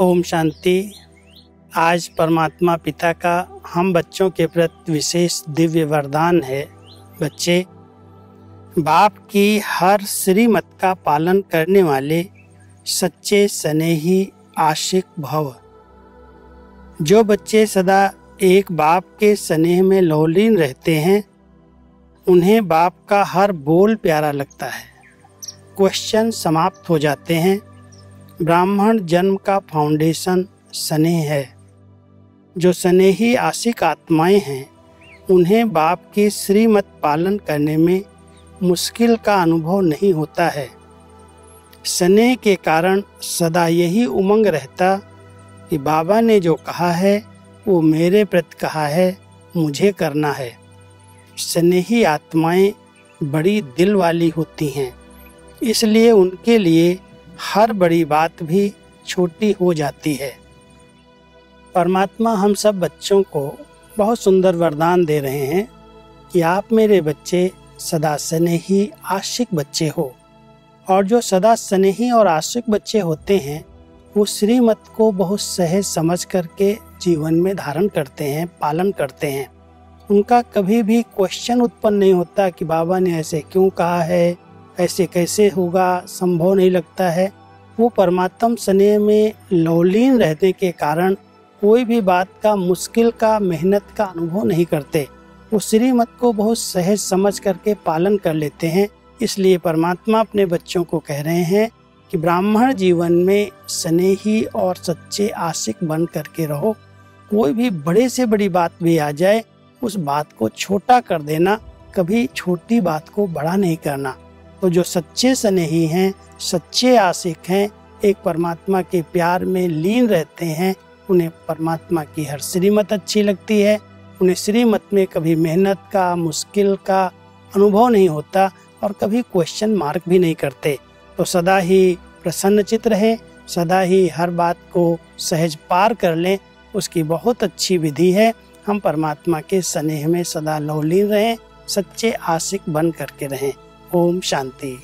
ओम शांति। आज परमात्मा पिता का हम बच्चों के प्रति विशेष दिव्य वरदान है। बच्चे बाप की हर श्रीमत का पालन करने वाले सच्चे स्नेही आशिक भव। जो बच्चे सदा एक बाप के स्नेह में लोलीन रहते हैं उन्हें बाप का हर बोल प्यारा लगता है। क्वेश्चन समाप्त हो जाते हैं। ब्राह्मण जन्म का फाउंडेशन स्नेह है। जो स्नेही आशिक आत्माएं हैं उन्हें बाप की श्रीमत पालन करने में मुश्किल का अनुभव नहीं होता है। स्नेह के कारण सदा यही उमंग रहता कि बाबा ने जो कहा है वो मेरे प्रति कहा है, मुझे करना है। स्नेही आत्माएं बड़ी दिल वाली होती हैं, इसलिए उनके लिए हर बड़ी बात भी छोटी हो जाती है। परमात्मा हम सब बच्चों को बहुत सुंदर वरदान दे रहे हैं कि आप मेरे बच्चे सदा स्नेही आशिक बच्चे हो। और जो सदा स्नेही और आशिक बच्चे होते हैं वो श्रीमत को बहुत सहज समझ करके जीवन में धारण करते हैं, पालन करते हैं। उनका कभी भी क्वेश्चन उत्पन्न नहीं होता कि बाबा ने ऐसे क्यों कहा है, ऐसे कैसे होगा, संभव नहीं लगता है। वो परमात्म स्नेह में लोलीन रहने के कारण कोई भी बात का मुश्किल का, मेहनत का अनुभव नहीं करते। वो श्रीमत को बहुत सहज समझ करके पालन कर लेते हैं। इसलिए परमात्मा अपने बच्चों को कह रहे हैं कि ब्राह्मण जीवन में स्नेही और सच्चे आशिक बन करके रहो। कोई भी बड़े से बड़ी बात भी आ जाए उस बात को छोटा कर देना, कभी छोटी बात को बड़ा नहीं करना। तो जो सच्चे स्नेही हैं, सच्चे आशिक हैं, एक परमात्मा के प्यार में लीन रहते हैं, उन्हें परमात्मा की हर श्रीमत अच्छी लगती है। उन्हें श्रीमत में कभी मेहनत का, मुश्किल का अनुभव नहीं होता और कभी क्वेश्चन मार्क भी नहीं करते। तो सदा ही प्रसन्नचित रहें, सदा ही हर बात को सहज पार कर लें, उसकी बहुत अच्छी विधि है। हम परमात्मा के स्नेह में सदा लोलीन रहें, सच्चे आशिक बन करके रहें। ओम शांति।